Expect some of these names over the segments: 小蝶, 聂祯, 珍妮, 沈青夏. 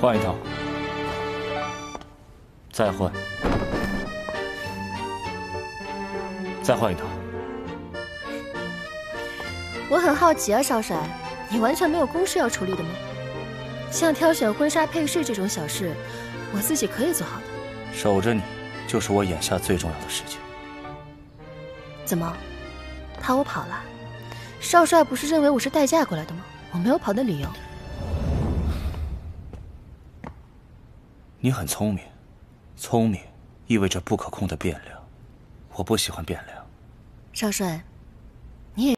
换一套，再换，再换一套。我很好奇啊，少帅，你完全没有公事要处理的吗？像挑选婚纱配饰这种小事，我自己可以做好的。守着你，就是我眼下最重要的事情。怎么，怕我跑了？少帅不是认为我是代驾过来的吗？我没有跑的理由。 你很聪明，聪明意味着不可控的变量，我不喜欢变量。少帅，你也。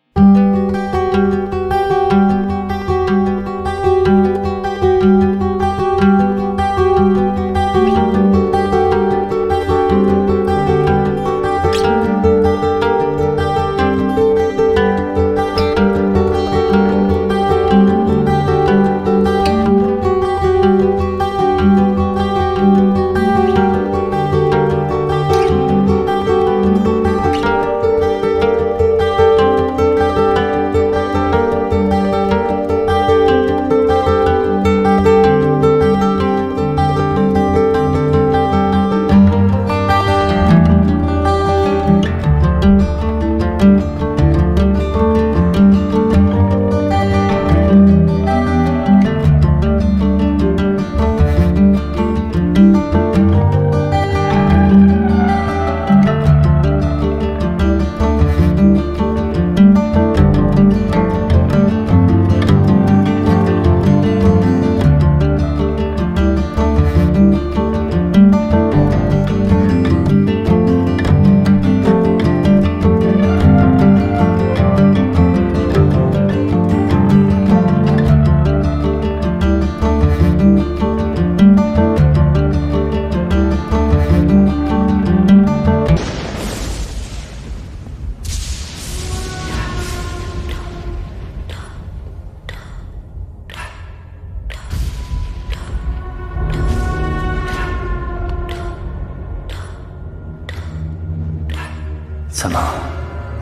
怎么，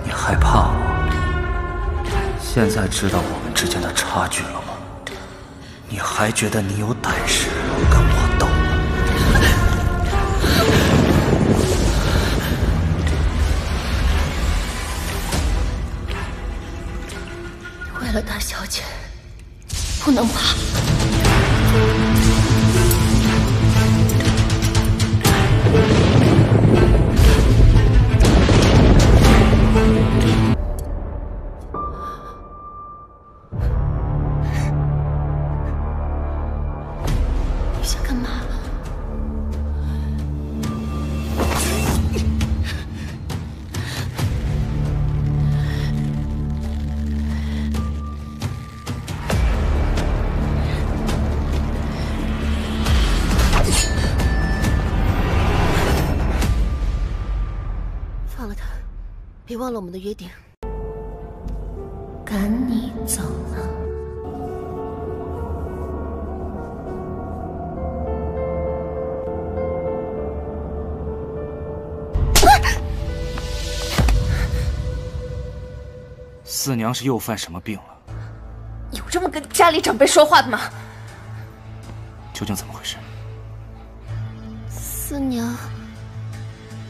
你害怕我？现在知道我们之间的差距了吗？你还觉得你有胆识跟我斗吗？为了大小姐，不能怕。 别忘了我们的约定，赶你走了。 四娘是又犯什么病了？有这么跟家里长辈说话的吗？究竟怎么回事？四娘，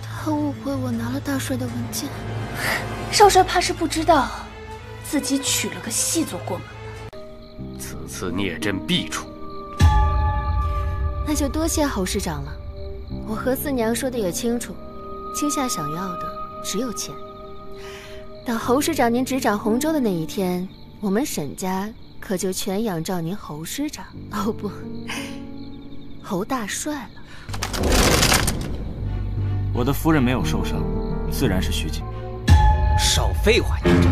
她误会我拿了大帅的文件。少帅怕是不知道，自己娶了个细作过门了。此次孽朕必除。那就多谢侯市长了。我和四娘说的也清楚，青夏想要的只有钱。 等侯师长您执掌洪州的那一天，我们沈家可就全仰仗您侯师长哦不，侯大帅了。我的夫人没有受伤，自然是虚惊。少废话，你这，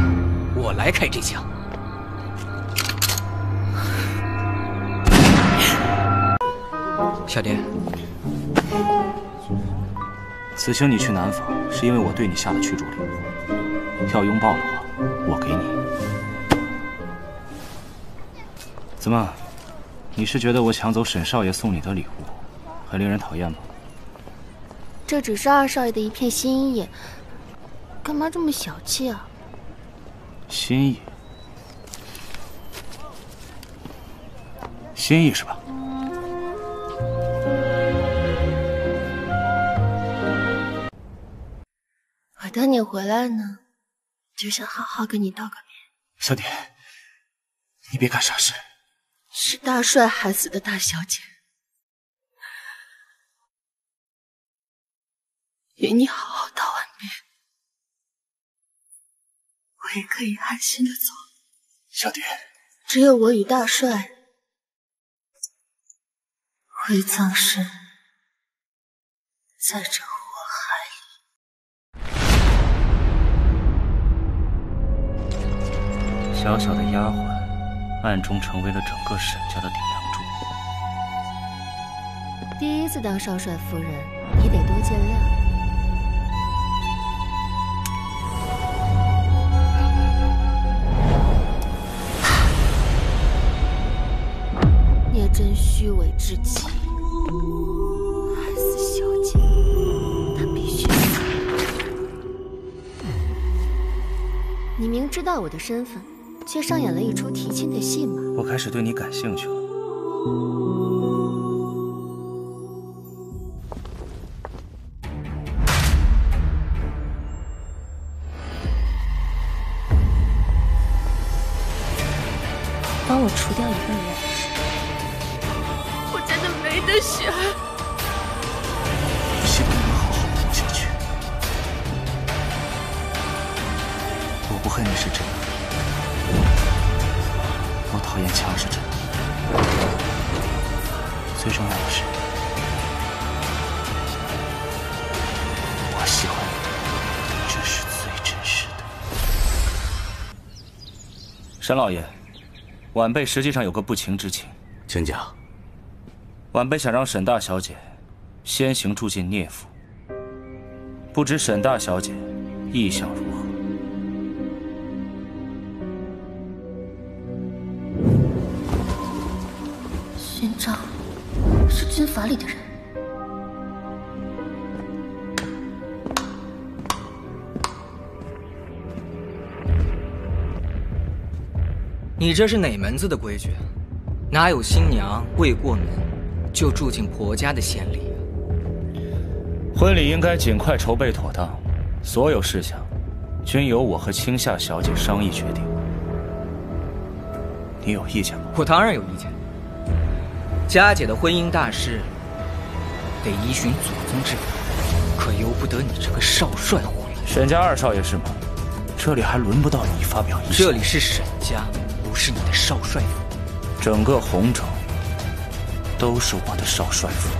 我来开这枪。小蝶，此行你去南方，是因为我对你下了驱逐令。 要拥抱的话，我给你。怎么，你是觉得我抢走沈少爷送你的礼物，很令人讨厌吗？这只是二少爷的一片心意，干嘛这么小气啊？心意，心意是吧？等你回来呢，只想好好跟你道个别。小蝶，你别干傻事。是大帅害死的大小姐，与你好好道完别，我也可以安心的走。小蝶，只有我与大帅会葬身在这火海里。 小小的丫鬟，暗中成为了整个沈家的顶梁柱。第一次当少帅夫人，你得多见谅。你也真虚伪至极，害死小姐，她必须死。你明知道我的身份。 却上演了一出提亲的戏码。我开始对你感兴趣了。帮我除掉一个人，我真的没得选。你希望我好好活下去。我不恨你是真的。 我讨厌强是真的，最重要的是，我喜欢你，这是最真实的。沈老爷，晚辈实际上有个不情之请，请讲。晚辈想让沈大小姐先行住进聂府，不知沈大小姐意想如何？ 寻找是军阀里的人，你这是哪门子的规矩？哪有新娘未过门就住进婆家的先例啊？婚礼应该尽快筹备妥当，所有事项均由我和青夏小姐商议决定。你有意见吗？我当然有意见。 佳姐的婚姻大事，得依循祖宗之法，可由不得你这个少帅胡来。沈家二少爷是吗？这里还轮不到你发表意见。这里是沈家，不是你的少帅府。整个洪州都是我的少帅府。